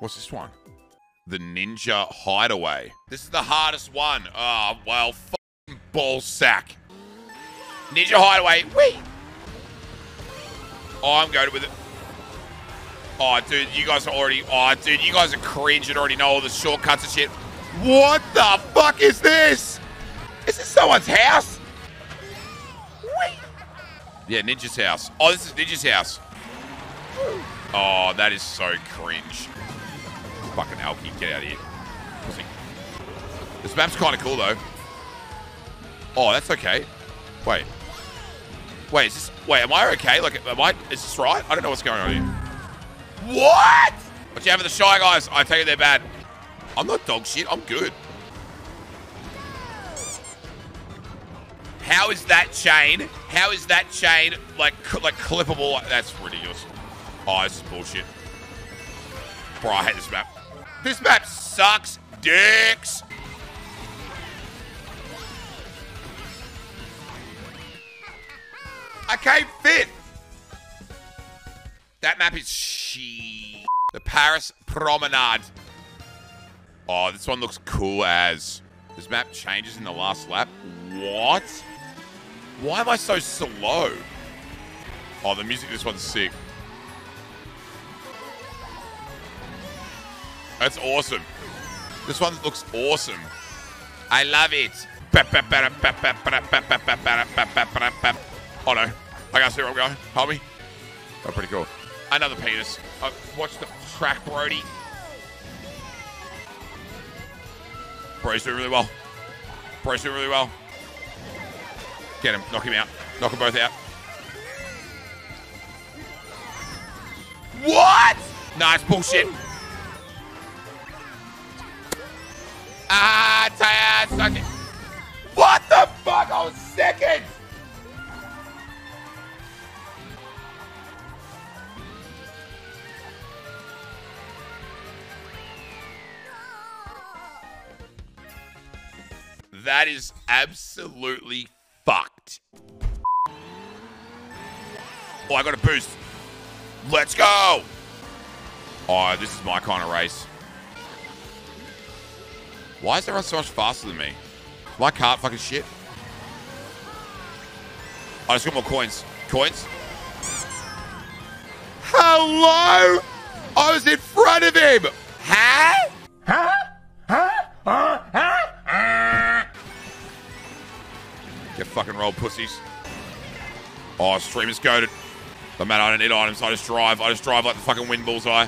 What's this one? The Ninja Hideaway. This is the hardest one. Oh, well, f***ing ball sack. Ninja Hideaway. Whee! Oh, I'm going with it. Oh, dude, you guys are already... Oh, dude, you guys are cringe and already know all the shortcuts and shit. What the fuck is this? Is this someone's house? Whee! Yeah, Ninja's house. Oh, this is Ninja's house. Oh, that is so cringe. Fucking Alki, get out of here. Pussy. This map's kind of cool, though. Oh, that's okay. Wait. Wait, is this... Wait, am I okay? Like, am I... Is this right? I don't know what's going on here. What? What you have for the Shy Guys? I tell you, they're bad. I'm not dog shit. I'm good. How is that chain? How is that chain like clippable? That's ridiculous. Oh, this is bullshit. Bro, I hate this map. This map sucks, dicks. I came fifth. That map is shit. The Paris Promenade. Oh, this one looks cool as. This map changes in the last lap. What? Why am I so slow? Oh, the music, this one's sick. That's awesome. This one looks awesome. I love it. Oh no. I gotta see where I'm going. Help me. Oh, pretty cool. Another penis. Oh, watch the crack, Brody. Brody's doing really well. Brody's doing really well. Get him. Knock him out. Knock them both out. What? Nah, it's bullshit. Ah, suck it. What the fuck? I was second. That is absolutely fucked. Oh, I got a boost. Let's go. Oh, this is my kind of race. Why is everyone so much faster than me? My cart fucking shit. I just got more coins. Coins. Hello. I was in front of him. Huh? Huh? Huh? Huh? Get fucking rolled, pussies. Oh, streamer's goated. But man, I don't need items. I just drive. I just drive like the fucking wind bullseye.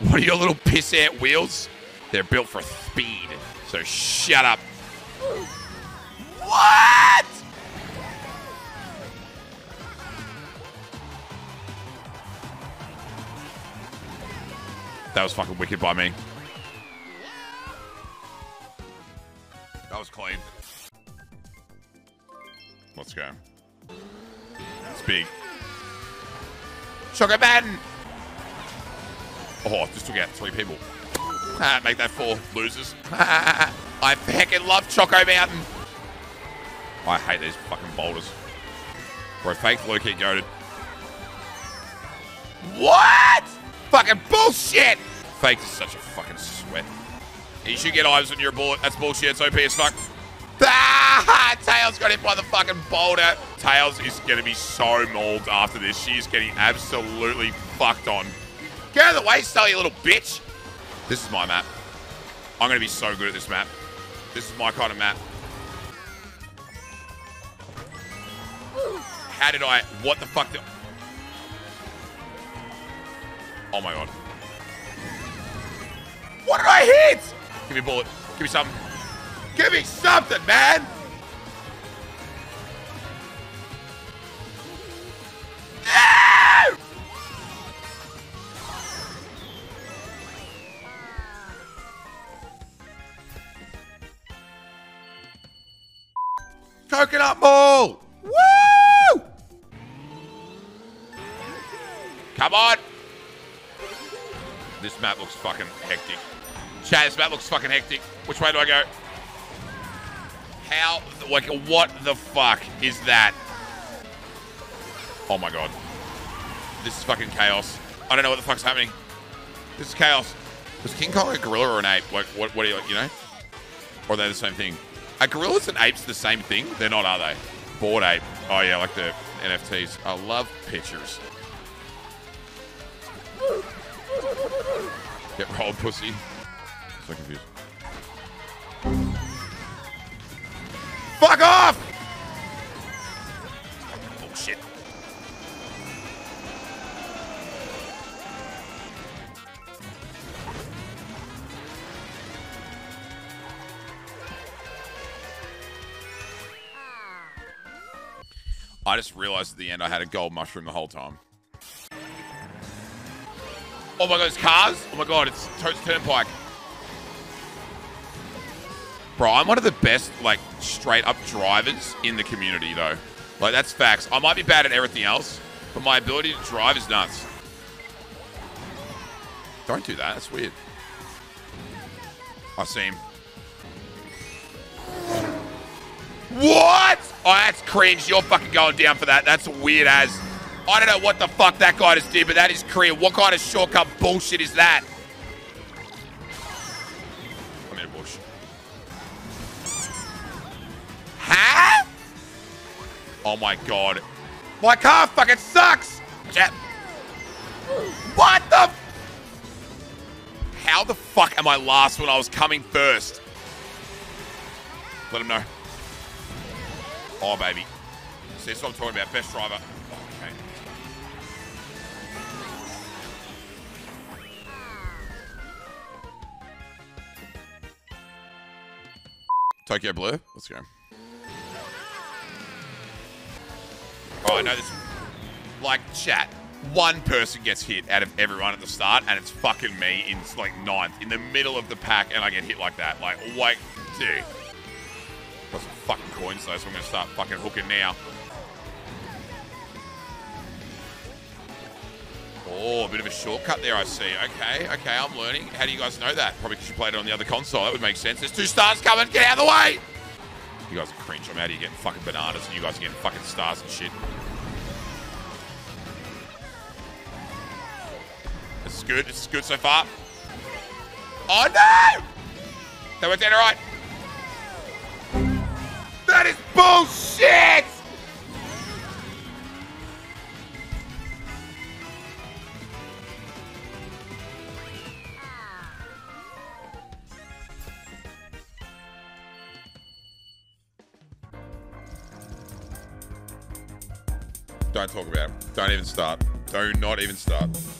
What are your little piss out wheels? They're built for speed. So shut up. What? That was fucking wicked by me. That was clean. Let's go. It's big. Choco Mountain! Oh, just took out 3 people. Make that 4. Losers. I fucking love Choco Mountain. I hate these fucking boulders. Bro, fake low kick goated. What? Fucking bullshit! Fake is such a fucking sweat. You should get eyes on your bullet. That's bullshit. It's OP as fuck. Ah, Tails got hit by the fucking boulder. Tails is going to be so mauled after this. She's getting absolutely fucked on. Get out of the way, Sally, you little bitch. This is my map. I'm going to be so good at this map. This is my kind of map. How did I... What the fuck did... Oh, my God. What did I hit? Give me a bullet. Give me something. Give me something, man! No! Coconut Mall! Woo! Come on! This map looks fucking hectic. Chat, this map looks fucking hectic. Which way do I go? How, like, what the fuck is that? Oh my God. This is fucking chaos. I don't know what the fuck's happening. This is chaos. Was King Kong a gorilla or an ape? Like, what do you like, you know? Or are they the same thing? Are gorillas and apes the same thing? They're not, are they? Bored ape. Oh, yeah, like the NFTs. I love pictures. Get rolled, pussy. So confused. Fuck off! Bullshit. I just realized at the end I had a gold mushroom the whole time. Oh my god, it's cars? Oh my god, it's Toad's Turnpike. Bro, I'm one of the best, like, straight-up drivers in the community, though. Like, that's facts. I might be bad at everything else, but my ability to drive is nuts. Don't do that. That's weird. I see him. What? Oh, that's cringe. You're fucking going down for that. That's weird as. I don't know what the fuck that guy just did, but that is cringe. What kind of shortcut bullshit is that? I'm in a bush. Huh? Oh my god. My car fucking sucks! What the? How the fuck am I last when I was coming first? Let him know. Oh, baby. See, that's what I'm talking about. Best driver. Oh, okay. Tokyo Blue. Let's go. Oh, I know this. Like, chat. One person gets hit out of everyone at the start, and it's fucking me in, like, ninth. In the middle of the pack, and I get hit like that. Like, dude. Got some fucking coins though, so I'm going to start fucking hooking now. Oh, a bit of a shortcut there, I see. Okay, okay, I'm learning. How do you guys know that? Probably because you played it on the other console. That would make sense. There's two stars coming. Get out of the way. You guys are cringe. I'm out of here getting fucking bananas, and you guys are getting fucking stars and shit. This is good. This is good so far. Oh, no! That worked out all right. That is bullshit! Don't talk about it. Don't even start. Do not even start.